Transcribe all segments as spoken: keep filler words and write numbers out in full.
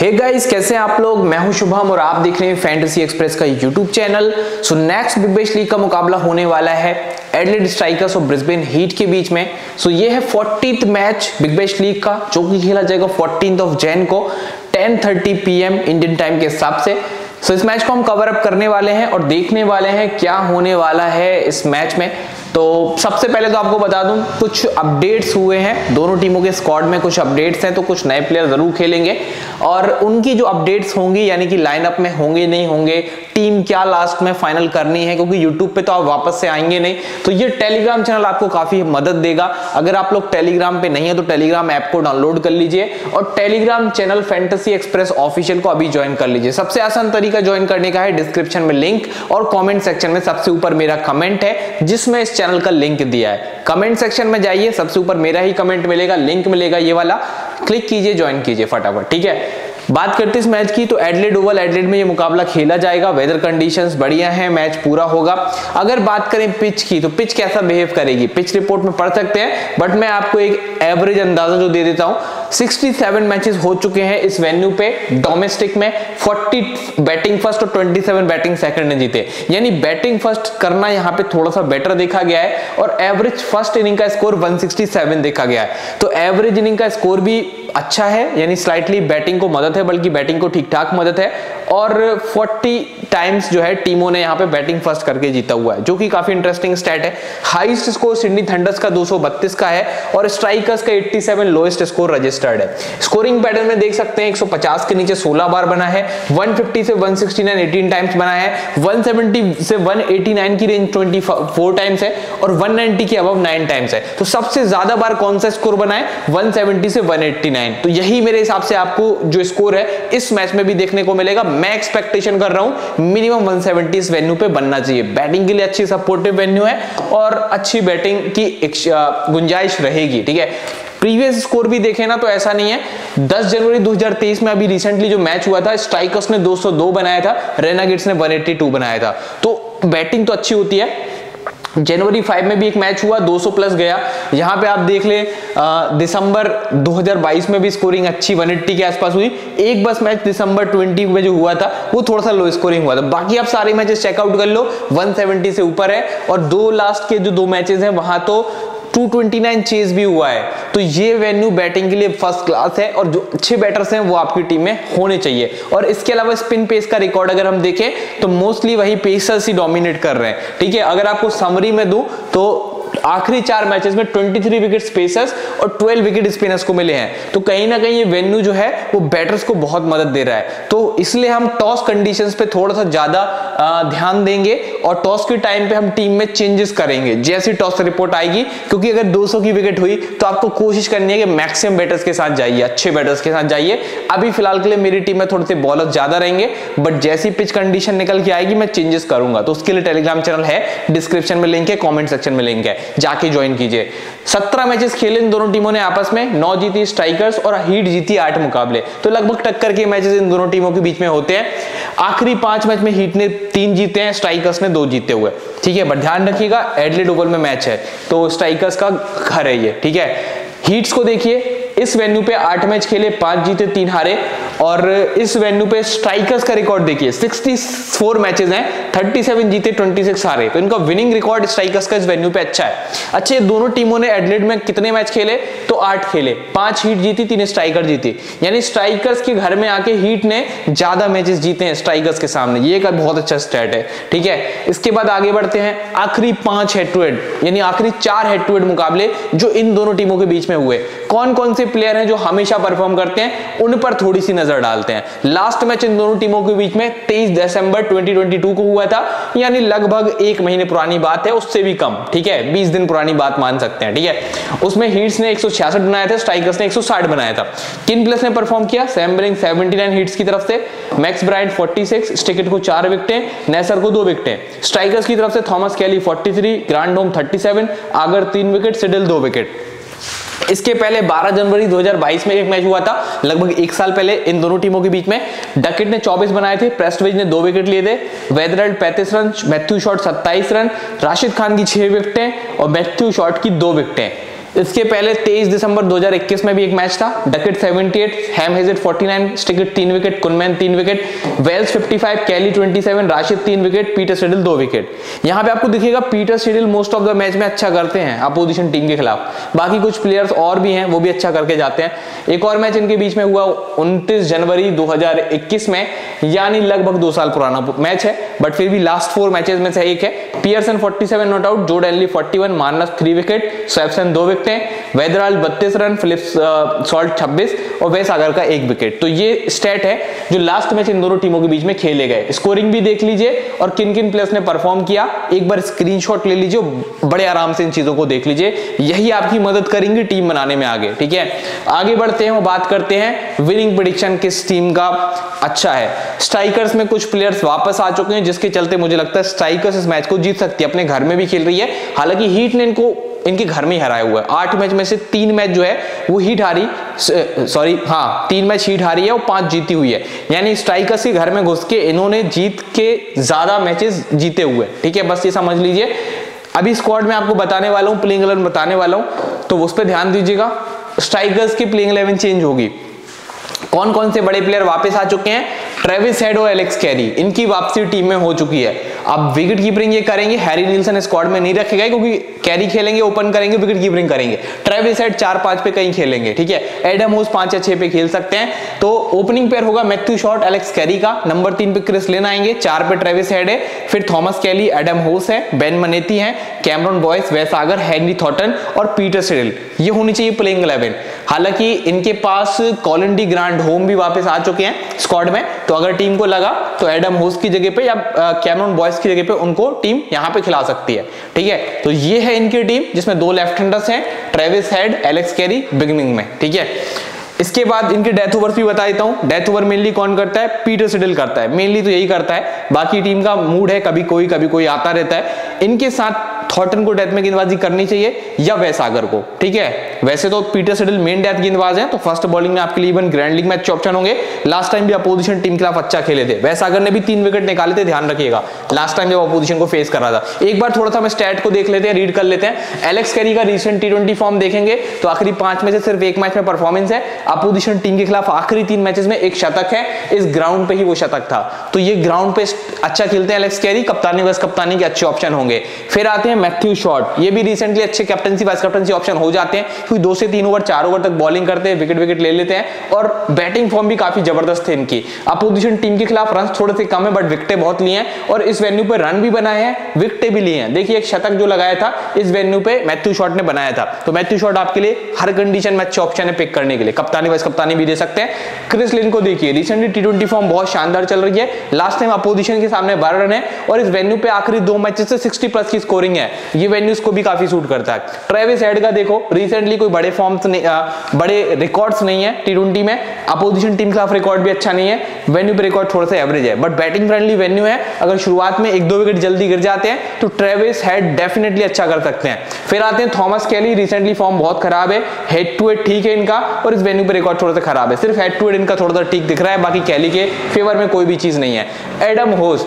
Hey guys, कैसे हैं आप लोग। मैं हूं शुभम और आप देख रहे हैं फैंटेसी एक्सप्रेस का YouTube channel. So next Big Bash League का मुकाबला होने वाला है एडलेड स्ट्राइकर्स और ब्रिस्बेन हीट के बीच में। सो so, ये है fortieth match Big Bash League का, जो कि खेला जाएगा फोर्टीन ऑफ जैन को ten thirty P M Indian time के हिसाब से। सो so, इस मैच को हम कवर अप करने वाले हैं और देखने वाले हैं क्या होने वाला है इस मैच में। तो सबसे पहले तो आपको बता दूं, कुछ अपडेट्स हुए हैं दोनों टीमों के स्क्वाड में। कुछ अपडेट्स हैं तो कुछ नए प्लेयर जरूर खेलेंगे और उनकी जो अपडेट्स होंगी, यानी कि लाइनअप में होंगे नहीं होंगे, टीम क्या लास्ट में फाइनल करनी है, क्योंकि यूट्यूब पे तो आप वापस से आएंगे नहीं, तो ये टेलीग्राम चैनल आपको काफ़ी मदद देगा। अगर आप लोग टेलीग्राम पे नहीं है तो टेलीग्राम ऐप को डाउनलोड कर लीजिए और Telegram channel Fantasy Express official को अभी ज्वाइन कर लीजिए। सबसे आसान तरीका ज्वाइन करने का है, डिस्क्रिप्शन में लिंक और कॉमेंट सेक्शन में सबसे ऊपर मेरा कमेंट है जिसमें इस चैनल का लिंक दिया है। कमेंट सेक्शन में जाइए, सबसे ऊपर मेरा ही कमेंट मिलेगा, लिंक मिलेगा ये वाला, क्लिक कीजिए, ज्वाइन कीजिए फटाफट, ठीक है। बात करते इस मैच की, तो एडलेड ओवल एडलेड में ये मुकाबला खेला जाएगा। वेदर कंडीशंस बढ़िया हैं, मैच पूरा होगा। अगर बात करें पिच की, तो पिच कैसा बिहेव करेगी, पिच रिपोर्ट में पढ़ सकते हैं, बट मैं आपको एक एवरेज अंदाजा जो दे देता हूं। सिक्सटी सेवन मैचेस हो चुके हैं इस वेन्यू पे डोमेस्टिक में। फोर्टी बैटिंग फर्स्ट और ट्वेंटी सेवन बैटिंग सेकंड ने जीते, यानी बैटिंग फर्स्ट करना यहाँ पे थोड़ा सा बेटर देखा गया है और एवरेज फर्स्ट इनिंग का स्कोर वन सिक्सटी सेवन देखा गया है। तो एवरेज इनिंग का स्कोर भी अच्छा है, यानी स्लाइटली बैटिंग को मदद है, बल्कि बैटिंग को ठीक ठाक मदद है। और फोर्टी टाइम्स जो है टीमों ने यहाँ पे बैटिंग फर्स्ट करके जीता हुआ है, जो कि काफी इंटरेस्टिंग स्टैट है। हाईएस्ट स्कोर सिडनी थंडर्स का दो सौ बत्तीस का है और स्ट्राइकर्स का eighty seven lowest score registered है। स्कोरिंग पैटर्न में देख सकते हैं, एक सौ पचास के नीचे सोलह बार बना है, वन फिफ्टी से one sixty nine eighteen times बना है, वन सेवेंटी से वन एटी नाइन की रेंज ट्वेंटी फोर टाइम्स है और वन नाइंटी के अबव नाइन टाइम्स है। तो सबसे ज्यादा बार कौन सा स्कोर बना है, वन सेवेंटी से वन एटी नाइन। तो यही मेरे हिसाब से आपको जो स्कोर है इस मैच में भी देखने को मिलेगा। मैं एक्सपेक्टेशन कर रहा हूं मिनिमम वन सेवेंटी इस वेन्यू पे बनना चाहिए। बैटिंग के लिए अच्छी सपोर्टिव वेन्यू है और अच्छी बैटिंग की गुंजाइश रहेगी, ठीक है। प्रीवियस स्कोर भी देखें ना, तो ऐसा नहीं है। दस जनवरी दो हज़ार तेईस में अभी रिसेंटली जो मैच हुआ था, स्ट्राइकर्स ने दो सौ दो बनाया था, रेनागेट्स ने वन एटी टू बनाया था। तो बैटिंग तो अच्छी होती है। जनवरी फाइव में भी एक मैच हुआ, दो सौ प्लस गया। यहाँ पे आप देख ले, दिसंबर दो हज़ार बाईस में भी स्कोरिंग अच्छी वन एटी के आसपास हुई। एक बस मैच दिसंबर ट्वेंटी में जो हुआ था वो थोड़ा सा लो स्कोरिंग हुआ था, बाकी आप सारे मैचेस चेकआउट कर लो, वन सेवेंटी से ऊपर है। और दो लास्ट के जो दो मैचेस हैं वहां तो टू ट्वेंटी नाइन चेज भी हुआ है। तो ये वेन्यू बैटिंग के लिए फर्स्ट क्लास है और जो अच्छे बैटर्स हैं वो आपकी टीम में होने चाहिए। और इसके अलावा स्पिन पेस का रिकॉर्ड अगर हम देखें तो मोस्टली वही पेसर्स ही डोमिनेट कर रहे हैं, ठीक है। अगर आपको समरी में दूं तो आखिरी चार मैचेस में तेईस विकेट पेसर्स और बारह विकेट स्पिनर्स को मिले हैं। तो कहीं ना कहीं ये वेन्यू जो है वो बैटर्स को बहुत मदद दे रहा है। तो इसलिए हम टॉस कंडीशंस पे थोड़ा सा ज्यादा ध्यान देंगे और टॉस के टाइम पे हम टीम में चेंजेस करेंगे जैसी टॉस रिपोर्ट आएगी, क्योंकि अगर दो सौ की विकेट हुई तो आपको कोशिश करनी है कि मैक्सिमम बैटर्स के साथ जाइए, अच्छे बैटर्स के साथ जाइए। अभी फिलहाल के लिए मेरी टीम में थोड़े से बॉलर ज्यादा रहेंगे, बट जैसी पिच कंडीशन निकल के आएगी मैं चेंजेस करूंगा। तो उसके लिए टेलीग्राम चैनल है, डिस्क्रिप्शन में लिंक है, कॉमेंट सेक्शन में लिंक है, जाके ज्वाइन कीजिए। सत्रह मैचेस खेले इन दोनों टीमों ने आपस में, नौ जीती स्ट्राइकर्स और हीट जीती आठ मुकाबले। तो लगभग टक्कर के मैचेस इन दोनों टीमों के बीच में होते हैं। आखिरी पांच मैच में हीट ने तीन जीते हैं, स्ट्राइकर्स ने दो जीते हुए, ठीक है। बट ध्यान रखिएगा, एडलेड ओवल में मैच है तो स्ट्राइकर्स का घर है ये, ठीक है। हीट्स को देखिए, इस वेन्यू पे आठ मैच खेले, पांच जीते तीन हारे। और इस वेन्यू पे स्ट्राइकर्स का रिकॉर्ड देखिए, सिक्सटी फोर मैचेस हैं, थर्टी सेवन जीते ट्वेंटी सिक्स हारे। तो इनका विनिंग रिकॉर्ड स्ट्राइकर्स का इस वेन्यू पे अच्छा है। अच्छे दोनों टीमों ने एडलेड में कितने मैच खेले, तो आठ खेले, पांच हीट जीती तीन स्ट्राइकर जीती, यानी स्ट्राइकर्स के घर में आके हीट ने ज्यादा मैचेस जीते हैं स्ट्राइकर्स के सामने। ये एक बहुत अच्छा स्टैट है, ठीक है। इसके बाद आगे बढ़ते हैं, आखिरी पांच हेड टू हेड यानी आखिरी चार हेड टू हेड मुकाबले जो इन दोनों टीमों के बीच में हुए, कौन कौन से प्लेयर हैं जो हमेशा परफॉर्म करते हैं, उन पर थोड़ी सी नजर डालते हैं। लास्ट मैच इन दोनों टीमों के बीच में तेईस दिसंबर दो हज़ार बाईस को हुआ था, यानी लगभग एक महीने पुरानी बात है, उससे भी कम, ठीक है, बीस दिन पुरानी बात मान सकते हैं, ठीक है। उसमें हीट्स ने एक सौ छियासठ बनाया था, स्ट्राइकर्स ने एक सौ साठ बनाया था। किन प्लेयर्स ने परफॉर्म किया, सैम ब्रिंग उन्यासी हीट्स की तरफ से, मैक्स ब्रांड छियालीस, स्टिकेट को चार विकेटें, नेसर को दो विकेटें। स्ट्राइकर्स की तरफ से थॉमस कैली तैंतालीस, ग्रैंडहोम सैंतीस, आगर तीन विकेट, सिडल दो विकेट। इसके पहले बारह जनवरी दो हज़ार बाईस में एक मैच हुआ था, लगभग एक साल पहले इन दोनों टीमों के बीच में। डकेट ने चौबीस बनाए थे, प्रेस्टविज ने दो विकेट लिए थे, वेदरल्ड पैंतीस रन, मैथ्यू शॉर्ट सत्ताईस रन, राशिद खान की छह विकेटें और मैथ्यू शॉर्ट की दो विकेटें। इसके पहले तेईस दिसंबर दो हज़ार इक्कीस में भी एक मैच था, डकेट अठहत्तर, हैम हेजेट उनचास, स्टिकेट तीन विकेट, कुनमैन तीन विकेट, वेल्स सत्तावन, कैली सत्ताईस, राशिद तीन विकेट, पीटर सिडल दो विकेट। यहाँ पे आपको दिखेगा Peter Siddle most of the match में अच्छा करते हैं अपोजिशन टीम के खिलाफ, बाकी कुछ प्लेयर्स और भी हैं वो भी अच्छा करके जाते हैं। एक और मैच इनके बीच में हुआ उनतीस जनवरी दो हज़ार इक्कीस में, यानी लगभग दो साल पुराना मैच है, बट फिर भी लास्ट फोर मैचेस में से एक है। पियर्सन सैंतालीस नॉट आउट, जो डेनली इकतालीस, मार्नस तीन विकेट, स्वैप्सन दो विकेट, वेदराल बत्तीस रन, फिलिप्स सॉल्ट छब्बीस और वेस आगर का एक विकेट। तो ये स्टैट है जो लास्ट मैच इन दोनों टीमों के बीच में खेले गए। स्कोरिंग भी देख लीजिए और किन किन प्लेयर्स ने परफॉर्म किया, एक बार स्क्रीनशॉट ले लीजिए, बड़े आराम से इन चीजों को देख लीजिए, यही आपकी मदद करेंगी टीम बनाने में आगे। ठीक है, आगे बढ़ते हैं और बात करते हैं विनिंग प्रेडिक्शन किस टीम का अच्छा है। स्ट्राइकर्स में कुछ प्लेयर्स वापस आ चुके हैं जिसके चलते मुझे लगता है स्ट्राइकर्स इस मैच को जीत सकती है, अपने घर में भी खेल रही है। हालांकि हीट ने इनको इनके घर में ही हराया हुआ है, आठ मैच में से तीन मैच जो है वो हीट हारी, सॉरी हाँ तीन मैच हीट हारी है और पांच जीती हुई है, यानी स्ट्राइकर्स के घर में घुस के इन्होंने जीत के ज्यादा मैचेस जीते हुए। ठीक है, बस ये समझ लीजिए। अभी स्क्वाड में आपको बताने वाला हूँ, प्लेइंग इलेवन बताने वाला हूँ, तो उस पर ध्यान दीजिएगा। स्ट्राइकर्स की प्लेइंग इलेवन चेंज होगी, कौन कौन से बड़े प्लेयर वापस आ चुके हैं। ट्रेविस हेड और एलेक्स कैरी, इनकी वापसी टीम में हो चुकी है। अब विकेट कीपरिंग ये करेंगे, हैरी नील्सन स्क्वाड में नहीं रखे गए क्योंकि कैरी खेलेंगे, ओपन करेंगे, विकेट कीपरिंग करेंगे। ट्रेविस हेड चार पांच पे कहीं खेलेंगे, ठीक है। एडम होस पांच या छह पे खेल सकते हैं। तो ओपनिंग पेयर होगा मैथ्यू शॉर्ट एलेक्स कैरी का, नंबर तीन पे क्रिस लिन आएंगे, चार पे ट्रेविस हेड है, फिर थॉमस कैली, एडम होस है, बेन मनेती है, Cameron Boyce, Wes Agar, Henry Thornton और पीटर सिडल, ये होनी चाहिए प्लेइंग इलेवन। हालांकि इनके पास कॉलिन डी ग्रांडहोम भी वापस आ चुके हैं स्क्वाड में, तो अगर टीम को लगा तो एडम होस की जगह पे या कैमरन बॉयस की जगह पे उनको टीम यहां पे खिला सकती है। ठीक है, तो ये है इनकी टीम जिसमें दो लेफ्ट हैंडर्स हैं, Travis Head, Alex Carey beginning में। ठीक है, इसके बाद इनके डेथ ओवर्स भी बता देता हूं। डेथ ओवर मेनली कौन करता है, पीटर सिडल करता है, मेनली तो यही करता है, बाकी टीम का मूड है, कभी कोई कभी कोई आता रहता है। इनके साथ थॉर्टन को डेथ में गेंदबाजी करनी चाहिए या वेस आगर को, ठीक है। वैसे तो पीटर सिडल मेन डेथ गेंदबाज हैं, तो फर्स्ट बॉलिंग में आपके लिए इवन ग्रैंड लीग मैच के ऑप्शन होंगे। लास्ट टाइम भी अपोजिशन टीम के खिलाफ अच्छा खेले थे, वेस आगर ने भी तीन विकेट निकाले थे, ध्यान रखिएगा लास्ट टाइम जब अपोजिशन को फेस कर रहा था। एक बार थोड़ा सा हम स्टैट को देख लेते हैं, रीड कर लेते हैं। एलेक्स कैरी का रिसेंट टी ट्वेंटी फॉर्म देखेंगे तो आखिरी पांच में से सिर्फ एक मैच में परफॉर्मेंस है, अपोजिशन टीम के खिलाफ आखिरी तीन मैचेस में एक शतक है, इस ग्राउंड पे ही वो शतक था। तो ये ग्राउंड पे अच्छा खेलते हैं एलेक्स कैरी, कप्तानी वाइस कप्तानी के अच्छे ऑप्शन होंगे। फिर आते हैं मैथ्यू शॉर्ट, ये भी रिसेंटली अच्छे कैप्टनसी वाइस कैप्टनसी ऑप्शन हो जाते हैं क्योंकि दो से तीन ओवर चार ओवर तक बॉलिंग करते हैं, विकेट विकेट ले लेते हैं और बैटिंग फॉर्म भी काफी जबरदस्त है इनकी। अपोजिशन टीम के खिलाफ रन थोड़े से कम है बट विकेटें बहुत लिए हैं और इस वेन्यू पे रन भी बनाए हैं, विकेटें भी लिए हैं। देखिए एक शतक जो लगाया था इस वेन्यू पे मैथ्यू शॉर्ट ने बनाया था, तो मैथ्यू शॉर्ट आपके लिए हर कंडीशन में अच्छे ऑप्शन है पिक करने के लिए, कप्तानी वाइस कप्तानी भी दे सकते हैं। क्रिस लिन को देखिए, रिसेंटली टी ट्वेंटी फॉर्म बहुत शानदार चल रही है, लास्ट टाइम अपोजिशन के सामने बारह रन है और इस वेन्यू पे आखिरी दो मैचेस से साठ प्लस की स्कोरिंग है, ये वेन्यूज को भी काफी सूट करता है। ट्रेविस हेड का देखो, रिसेंटली कोई बड़े फॉर्म्स नहीं, बड़े रिकॉर्ड्स नहीं है टी ट्वेंटी में, अपोजिशन टीम के खिलाफ रिकॉर्ड भी अच्छा नहीं है, वेन्यू पे रिकॉर्ड थोड़ा सा एवरेज है, बट बैटिंग फ्रेंडली वेन्यू है, अगर शुरुआत में एक दो विकेट जल्दी गिर जाते हैं तो ट्रेविस हेड डेफिनेटली अच्छा कर सकते हैं। फिर आते हैं थॉमस कैली, रिसेंटली फॉर्म बहुत खराब है, हेड टू हेड ठीक है इनका और इस वेन्यू पे रिकॉर्ड थोड़ा सा खराब है, सिर्फ हेड टू हेड इनका थोड़ा सा ठीक दिख रहा है, बाकी कैली के फेवर में कोई भी चीज नहीं है। एडम होस,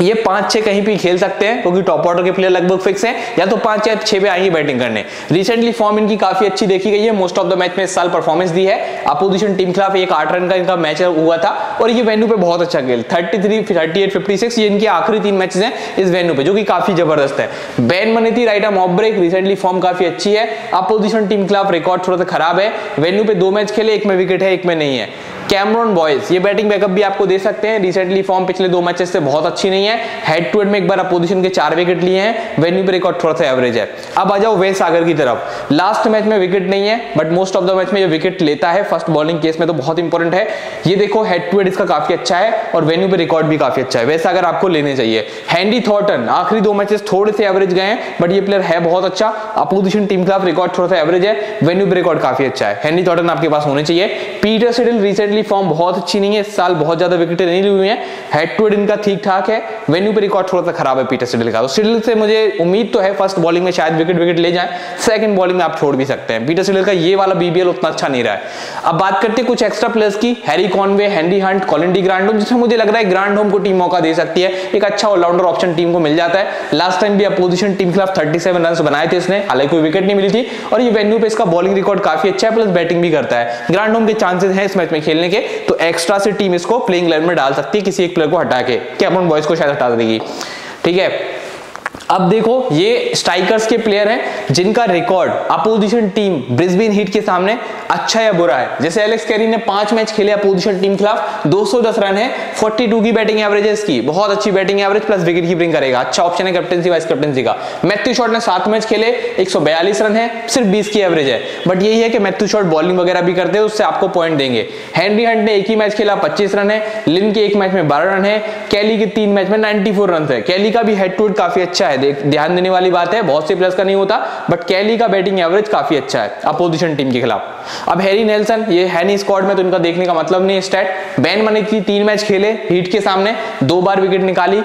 ये पांच छह कहीं भी खेल सकते हैं क्योंकि टॉप ऑर्डर के प्लेयर लगभग फिक्स हैं, या तो पांच या छह पे आएंगे बैटिंग करने। रिसेंटली फॉर्म इनकी काफी अच्छी देखी गई है, मोस्ट ऑफ द मैच में इस साल परफॉर्मेंस दी है। अपोजिशन टीम के खिलाफ एक आठ रन का इनका मैच हुआ था और ये वेन्यू पे बहुत अच्छा खेल, thirty three, thirty eight, fifty six ये इनके आखिरी तीन मैचेस हैं इस वेन्यू पे, जो कि काफी जबरदस्त है। Ben Manenti right arm off break, recently form काफी अच्छी है, अपोजिशन टीम के खिलाफ रिकॉर्ड थोड़ा सा खराब है, वेन्यू पे दो मैच खेले, एक में विकेट है एक में नहीं है। कैमरन बॉयस, ये बैटिंग बैकअप भी आपको दे सकते हैं, रिसेंटली फॉर्म पिछले दो मैचेस से बहुत अच्छी नहीं है, हेड टू हेड में एक बार अपोजिशन के चार विकेट लिए हैं, वेन्यू पे रिकॉर्ड थोड़ा सा एवरेज है। अब आ जाओ वेस आगर की तरफ, लास्ट मैच में विकेट नहीं है but most of the match में ये विकेट लेता है, फर्स्ट बॉलिंग केस में तो बहुत इंपॉर्टेंट है। ये देखो हेड टू हेड इसका काफी अच्छा है और वेन्यू पे रिकॉर्ड भी काफी अच्छा है, वेस आगर आपको लेने चाहिए। हेनरी थॉर्टन, आखिरी दो मैचेस थोड़े से एवरेज गए हैं बट ये प्लेयर है बहुत अच्छा, अपोजिशन टीम के खिलाफ रिकॉर्ड थोड़ा सा एवरेज है, वेन्यू पे रिकॉर्ड काफी अच्छा है, हेनरी थॉर्टन आपके पास होने चाहिए। Peter Siddle recent recently form बहुत अच्छी नहीं है, इस साल बहुत ज्यादा विकेटें नहीं ली हुई हैं, हेड टू हेड इनका ठीक ठाक है, वेन्यू पे रिकॉर्ड थोड़ा सा खराब है पीटर सिडल का। तो सिडल से मुझे उम्मीद तो है फर्स्ट बॉलिंग में शायद विकेट विकेट ले जाए, सेकंड बॉलिंग में आप छोड़ भी सकते हैं। पीटर सिडल का ये वाला बीबीएल उतना अच्छा नहीं रहा है। अब बात करते हैं कुछ एक्स्ट्रा प्लेयर्स की, Harry Conway, Henry Hunt, Colin de Grandhomme, जिसमें मुझे लग रहा है ग्रैंडहोम को टीम मौका दे सकती है, एक अच्छा ऑलराउंडर ऑप्शन टीम को मिल जाता है। लास्ट टाइम भी अपोजिशन टीम के खिलाफ सैंतीस रन बनाए थे इसने, हालांकि कोई विकेट नहीं मिली थी, और ये वेन्यू पे इसका बॉलिंग रिकॉर्ड काफी अच्छा है, प्लस बैटिंग भी करता है, ग्रैंडहोम के चांसेस हैं इस मैच में खेलने के, तो एक्स्ट्रा से टीम इसको प्लेइंग इलेवन में डाल सकती है किसी एक प्लेयर को हटा के, कैमरन बॉयज को शायद हटा देगी। ठीक है, अब देखो ये स्ट्राइकर्स के प्लेयर हैं जिनका record opposition team Brisbane Heat के सामने अच्छा या बुरा है। जैसे एलेक्स कैरी ने पांच मैच खेले अपोजिशन टीम के खिलाफ, दो सौ दस रन है, बयालीस की बैटिंग एवरेज है इसकी, बहुत अच्छी batting average plus wicket keeping करेगा, अच्छा ऑप्शन है कैप्टनसी वाइस कैप्टनसी का। मैथ्यू शॉर्ट ने सात मैच खेले, एक सौ बयालीस रन है, सिर्फ बीस की एवरेज है, बट यही है कि मैथ्यू शॉर्ट बॉलिंग वगैरह भी करते हैं, उससे आपको पॉइंट देंगे। हेनरी हंट ने एक ही मैच खेला, पच्चीस रन है, लिन के एक मैच में बारह रन है, कैली के तीन मैच में नाइनटी फोर रन है। कैली का भी हेड टू हेड काफी अच्छा है, ध्यान देने वाली बात है, बहुत से प्लेयर्स का नहीं होता, बट कैली का बैटिंग एवरेज काफी अच्छा है अपोजिशन टीम के खिलाफ। अब हैरी नेल्सन, ये है नहीं स्क्वाड में तो इनका देखने का मतलब नहीं है स्टैट। बैन मनिक की तीन मैच खेले हीट के सामने, दो बार विकेट निकाली।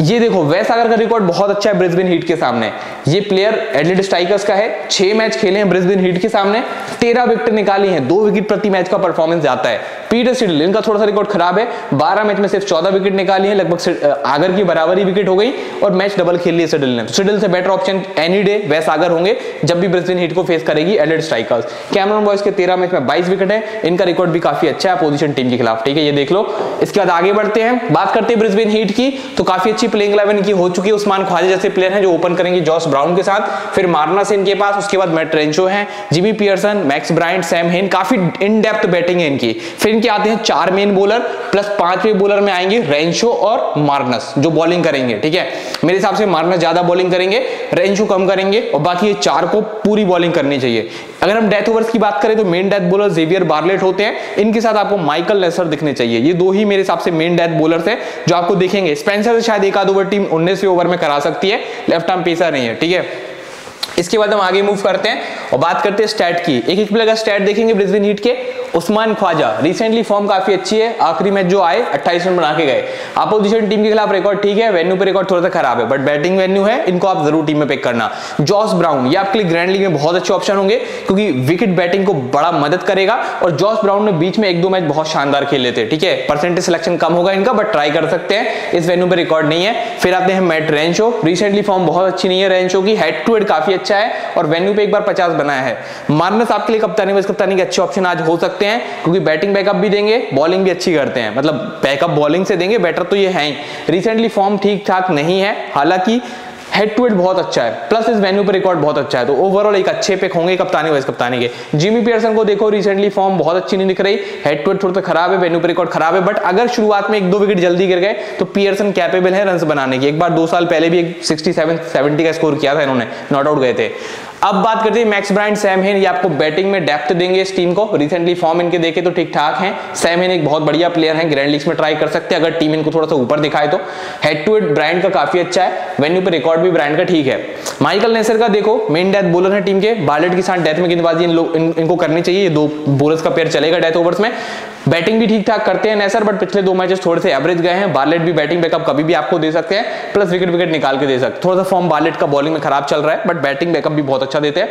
ये देखो वेस अगर का रिकॉर्ड बहुत अच्छा है ब्रिस्बेन हीट के सामने, ये प्लेयर एडलेड स्ट्राइकर्स का है, छह मैच खेले हैं ब्रिस्बेन हीट के सामने, तेरह विकेट निकाली हैं, दो विकेट प्रति मैच का परफॉर्मेंस आता है। पीटर सिडल, इनका थोड़ा सा रिकॉर्ड खराब है, बारह मैच में सिर्फ चौदह विकेट निकाली है, लगभग आगर की बराबरी विकेट हो गई और मैच डबल खेल लिए सिडल ने। सिडल से बेटर ऑप्शन एनी डे वेस आगर होंगे जब भी ब्रिस्बेन हीट को फेस करेगी एडलेड स्ट्राइकर्स। कैमरन बॉयज के तेरह मैच में बाईस विकेट है, इनका रिकॉर्ड भी काफी अच्छा है अपोजिशन टीम के खिलाफ। ठीक है, ये देख लो। इसके बाद आगे बढ़ते हैं, बात करते हैं ब्रिस्बेन हीट की, तो काफी अच्छी प्लेइंग इलेवन की हो चुकी है। उस्मान ख्वाजा जैसे प्लेयर हैं जो ओपन करेंगे जॉश ब्राउन के साथ, फिर मार्नस इनके पास, उसके बाद मैट रेंशो हैं, Jimmy Peirson, Max Bryant, Sam Hain, काफी इन डेप्थ बैटिंग है इनकी। फिर इनके आते हैं चार मेन बॉलर प्लस पांचवें बॉलर में आएंगे रेंशो और मार्नस जो बॉलिंग करेंगे। ठीक है, मेरे हिसाब से मार्नस ज्यादा बॉलिंग करेंगे, रेंशो कम करेंगे और बाकी ये चार को पूरी बॉलिंग करनी चाहिए। अगर हम डेथ ओवर्स की बात करें तो main death bowler Xavier Bartlett होते हैं, इनके साथ आपको माइकल नेसर दिखने चाहिए। ये दो ही मेरे हिसाब से मेन डेथ बॉलर्स हैं जो आपको दिखेंगे। स्पेंसर शायद एक आध ओवर टीम उन्नीस ओवर में करा सकती है, लेफ्ट आर्म पेसर नहीं है। ठीक है, इसके बाद हम आगे मूव करते हैं और बात करते हैं स्टैट की। एक एक प्लेयर का स्टैट देखेंगे ब्रिस्बेन हीट के। उस्मान ख्वाजा रिसेंटली फॉर्म काफी अच्छी है, आखिरी मैच जो आए अट्ठाईस रन बना के गए, अपोजिशन टीम के खिलाफ रिकॉर्ड ठीक है, वेन्यू पे रिकॉर्ड थोड़ा सा खराब है, बट बैटिंग वेन्यू है, इनको आप जरूर टीम में पिक करना। जॉश ब्राउन ये आपके लिए ग्रैंड लीग में बहुत अच्छे ऑप्शन होंगे क्योंकि विकेट बैटिंग को बड़ा मदद करेगा और जॉश ब्राउन ने बीच में एक दो मैच बहुत शानदार खेले थे। ठीक है, परसेंटेज सिलेक्शन कम होगा इनका, बट ट्राई कर सकते हैं, इस वेन्यू पे रिकॉर्ड नहीं है। फिर आते हैं मैट रेंशो, रिसेंटली फॉर्म बहुत अच्छी नहीं है रेंशो की, हेड टू हेड काफी अच्छा है और वेन्यू पे एक बार पचास बनाया है। मार्नस आपके लिए कप्तानी वाइस कप्तानी के अच्छे ऑप्शन आज हो सकते हैं क्योंकि बैटिंग बैकअप भी देंगे, बॉलिंग भी अच्छी करते हैं, मतलब बैकअप बॉलिंग से देंगे, बैटर तो ये हैं। रिसेंटली फॉर्म ठीक ठाक नहीं है, हालांकि हेड टू हेड बहुत अच्छा है प्लस इस वेन्यू पर रिकॉर्ड बहुत अच्छा है, तो ओवरऑल एक अच्छे पिक होंगे कप्तानी वाइस कप्तानी के। जिमी पियर्सन को देखो, रिसेंटली फॉर्म बहुत अच्छी नहीं दिख रही, हेड टू हेड थोड़ा सा खराब है, वेन्यू पर रिकॉर्ड खराब है, बट अगर शुरुआत में एक दो विकेट जल्दी गिर गए तो पियर्सन कैपेबल है रन बनाने की। एक बार दो साल पहले भी एक सिक्सटी सेवन सेवेंटी का स्कोर किया था इन्होंने, नॉट आउट गए थे। अब बात करते हैं मैक्स ब्रांड, सैम हेन, ये आपको बैटिंग में डेप्थ देंगे इस टीम को। रिसेंटली फॉर्म इनके देखे तो ठीक ठाक हैं, सैम हेन एक बहुत बढ़िया प्लेयर हैं, ग्रैंड लीग्स में ट्राई कर सकते हैं अगर टीम इनको थोड़ा सा ऊपर दिखाए तो। हेड टू हेड ब्रांड का काफी अच्छा है, वेन्यू पे रिकॉर्ड भी ब्रांड का ठीक है। माइकल नेसर का देखो, मेन डेथ बॉलर है टीम के, बार्लेट के साथ डेथ में गेंदबाजी इन लोग इन, इनको करनी चाहिए, ये दो बॉलर्स का पेयर चलेगा डेथ ओवर्स में। बैटिंग भी ठीक ठाक करते हैं नेसर, बट पिछले दो मैचेस थोड़े से एवरेज गए हैं। बार्लेट भी बैटिंग बैकअप कभी भी आपको दे सकते हैं, प्लस विकेट विकेट निकाल के दे सकते हैं। थोड़ा सा फॉर्म बार्लेट का बॉलिंग में खराब चल रहा है, बट बैटिंग बैकअप भी बहुत अच्छा देते हैं।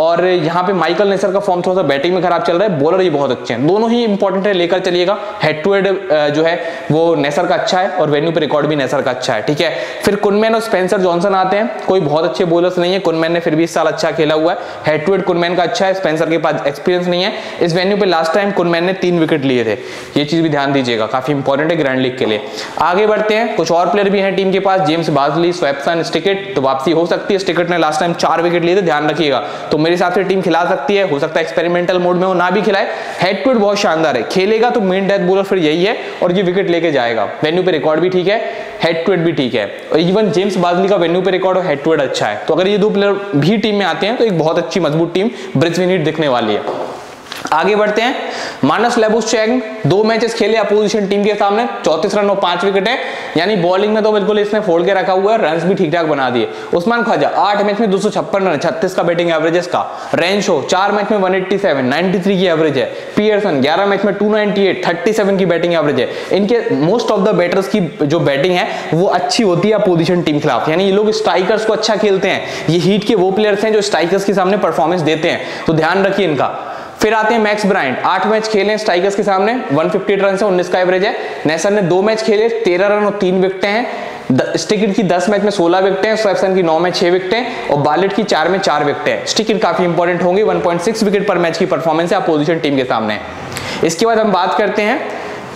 और यहाँ पे माइकल नेसर का फॉर्म थोड़ा सा बैटिंग में खराब चल रहा है, बॉलर ही बहुत अच्छे हैं, दोनों ही इंपॉर्टेंट है, लेकर चलिएगा। हेड टू हेड जो है वो नेसर का अच्छा है और वेन्यू पे रिकॉर्ड भी नेसर का अच्छा है। ठीक है, फिर कुनमैन और स्पेंसर जॉनसन आते हैं, कोई बहुत अच्छे बॉलर्स नहीं है, कुनमैन ने फिर भी इस साल अच्छा खेला हुआ है, हेड टू हेड कुनमैन का अच्छा है, स्पेंसर के पास एक्सपीरियंस नहीं है। इस वेन्यू पे लास्ट टाइम कुनमैन ने तीन विकेट लिए थे, ये चीज भी ध्यान दीजिएगा, काफी इंपॉर्टेंट है ग्रैंड लीग के लिए। आगे बढ़ते हैं, कुछ और प्लेयर भी हैं टीम के पास, जेम्स बाजली, स्वैपसन, स्टिकेट, तो वापसी हो सकती है। स्टिकेट ने लास्ट टाइम चार विकेट लिए थे, ध्यान रखिएगा, तो मेरे हिसाब से टीम खिला सकती है, हो सकता है एक्सपेरिमेंटल मोड में हो, ना भी खिलाए। हेड टू हेड बहुत शानदार है, खेलेगा तो मेन डेथ बॉलर फिर यही है और ये विकेट लेके जाएगा। वेन्यू पे रिकॉर्ड भी ठीक है, हेड टू हेड भी ठीक है, और इवन जेम्स बाजली का वेन्यू पे रिकॉर्ड और हेड टू हेड अच्छा है, तो अगर ये दो प्लेयर भी टीम में आते हैं तो एक बहुत अच्छी मजबूत टीम ब्रिस्बेन हीट दिखने वाली है। आगे बढ़ते हैं। मार्नस लैबुशैग्न दो मैचेस खेले अपोजिशन टीम के सामने, चौंतीस रन और पांच विकेट है, यानी बॉलिंग में तो बिल्कुल इसने फोड़ के रखा हुआ है, रन भी ठीक ठाक बना दिए। उस्मान ख्वाजा आठ मैच में दो सौ छप्पन रन, छत्तीस का बैटिंग एवरेज है इसका। रेंशो चार मैच में एक सौ सत्तासी, तिरानवे की एवरेज है। पियर्सन ग्यारह मैच में दो सौ अट्ठानवे, सैंतीस की बैटिंग एवरेज है। इनके मोस्ट ऑफ द बैटर्स की जो बैटिंग है वो अच्छी होती है अपोजिशन टीम के खिलाफ, यानी ये लोग स्ट्राइकर्स को अच्छा खेलते हैं। ये हीट के वो प्लेयर्स हैं जो स्ट्राइकर्स के सामने परफॉर्मेंस देते हैं, तो ध्यान रखिए इनका। फिर आते हैं मैक्स ब्रांड, आठ मैच खेले स्ट्राइकर्स के सामने, एक सौ अट्ठावन रन से उन्नीस का एवरेज है। नेसर ने दो मैच खेले, तेरह रन और तीन विकेटें हैं। स्टिकिट की दस मैच में सोलह विकेटें हैं, स्वेप्सन की नौ में छह विकेटें और बार्लेट की चार में चार विकेटें हैं। स्टिकिट काफी इंपॉर्टेंट होंगे, एक पॉइंट सिक्स विकेट पर मैच की परफॉर्मेंस है अपोजिशन टीम के सामने। इसके बाद हम बात करते हैं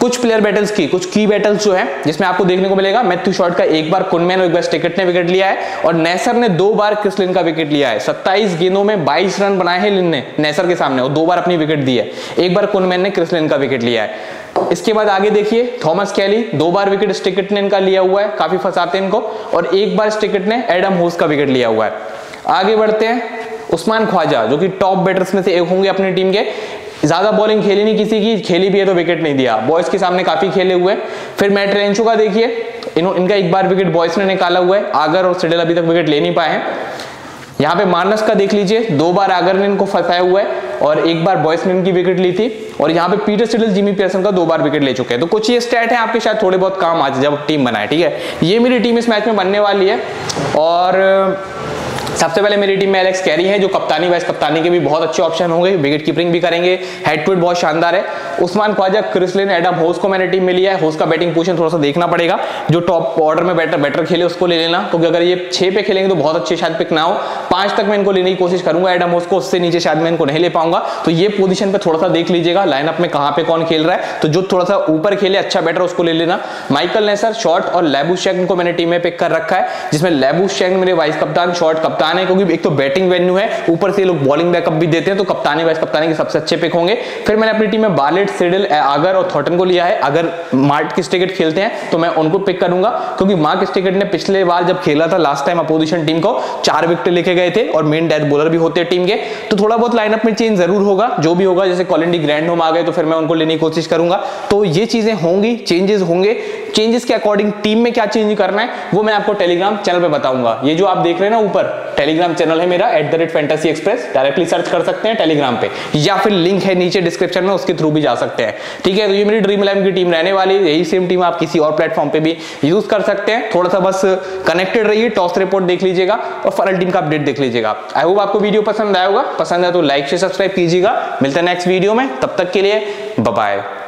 कुछ प्लेयर बैटल्स की, कुछ की बैटल्स जो है जिसमें आपको देखने को मिलेगा। मैथ्यू शॉर्ट का एक बार कुनमैन और एक बार स्टिकेट ने विकेट लिया है और नेसर ने दो बार क्रिस लिन का विकेट लिया है। सत्ताईस गेंदों में बाईस रन बनाए हैं लिन ने नेसर के सामने और दो बार अपनी विकेट दी है, एक बार कुनमैन ने क्रिस लिन का विकेट लिया है। इसके बाद आगे देखिए, थॉमस कैली दो बार विकेट स्टिकेट ने इनका लिया हुआ है, काफी फंसाते हैं इनको, और एक बार स्टिकेट ने एडम होस का विकेट लिया हुआ है। आगे बढ़ते हैं, उस्मान ख्वाजा जो कि टॉप बैटर्स में से एक होंगे अपनी टीम के, ज्यादा बॉलिंग खेली नहीं किसी की, खेली भी है तो विकेट नहीं दिया, बॉयज के सामने काफी खेले हुए। फिर मैट रेंशो का देखिए, इनका एक बार विकेट बॉयज ने निकाला हुआ है, आगर और सिडल अभी तक विकेट ले नहीं पाए हैं। यहाँ पे मार्नस का देख लीजिए, दो बार आगर ने इनको फंसाया हुआ है और एक बार बॉयज ने इनकी विकेट ली थी, और यहाँ पे पीटर सिडल जिमी पियर्सन का दो बार विकेट ले चुके हैं। तो कुछ ये स्टैट है आपके शायद थोड़े बहुत काम आज जब टीम बनाए, ठीक है। ये मेरी टीम इस मैच में बनने वाली है और सबसे पहले मेरी टीम में एलेक्स कैरी है जो कप्तानी वाइस कप्तानी के भी बहुत अच्छे ऑप्शन होंगे, विकेट कीपिंग भी करेंगे, हेड टू हेड बहुत शानदार है। Usman Khawaja, Chris Lynn, Adam Hose को मैंने टीम में लिया है। होस का बैटिंग पोजीशन थोड़ा सा देखना पड़ेगा, जो टॉप ऑर्डर में बैटर बैटर खेले उसको ले लेना, क्योंकि अगर ये छह पे खेलेंगे तो बहुत अच्छे शायद पिक ना हो। पांच तक मैं इनको लेने की कोशिश करूंगा, एडम होस को उससे नीचे शायद मैं इनको नहीं ले पाऊंगा, तो ये पोजीशन पर थोड़ा सा देख लीजिएगा लाइनअप में कहाँ पे कौन खेल रहा है, तो जो थोड़ा सा ऊपर खेले अच्छा बैटर उसको ले लेना। माइकल नेसर, शॉर्ट और लैबुशैग्न को मैंने टीम में पिक कर रखा है, जिसमें लैबुशैग्न मेरे वाइस कप्तान, शॉर्ट कप्तान है, क्योंकि एक तो बैटिंग वेन्यू है, ऊपर से लोग बॉलिंग बैकअप भी देते हैं, तो कप्तानी वाइस कप्तानी के सबसे अच्छे पिक होंगे। फिर मैंने अपनी टीम में बार्लेट, सिडल, आगर और थॉर्टन को लिया है। अगर मार्क स्टिकेट खेलते हैं तो मैं उनको पिक करूंगा, क्योंकि मार्क स्टिकेट ने पिछले बार जब खेला था लास्ट टाइम अपोजिशन टीम को चार विकेट लेके गए थे और मेन डेथ बॉलर भी होते हैं टीम के, तो थोड़ा बहुत लाइनअप में चेंज जरूर होगा। जो भी होगा, जैसे कॉलिन डी ग्रैंडहोम आ गए तो फिर मैं उनको लेने की कोशिश करूंगा, तो ये चीजें होंगी, चेंजेस होंगे। चेंजेस के अकॉर्डिंग टीम में क्या चेंज करना है वो मैं आपको टेलीग्राम चैनल पे बताऊंगा। ये जो आप देख रहे हैं ना ऊपर टेलीग्राम चैनल है मेरा at the rate Fantasy Express, directly search कर सकते हैं टेलीग्राम पे, या फिर लिंक है नीचे डिस्क्रिप्शन में उसके थ्रू भी जा सकते हैं, ठीक है। तो ये मेरी ड्रीम इलेवन की टीम रहने वाली है, यही सेम टीम आप किसी और प्लेटफॉर्म पे भी यूज कर सकते हैं, थोड़ा सा बस कनेक्टेड रहिए। टॉस रिपोर्ट देख लीजिएगा और फाइनल टीम का अपडेट देख लीजिएगा। आई होप आपको वीडियो पसंद आएगा, पसंद आए तो लाइक से सब्सक्राइब कीजिएगा। मिलते हैं नेक्स्ट वीडियो में, तब तक के लिए बाय बाय।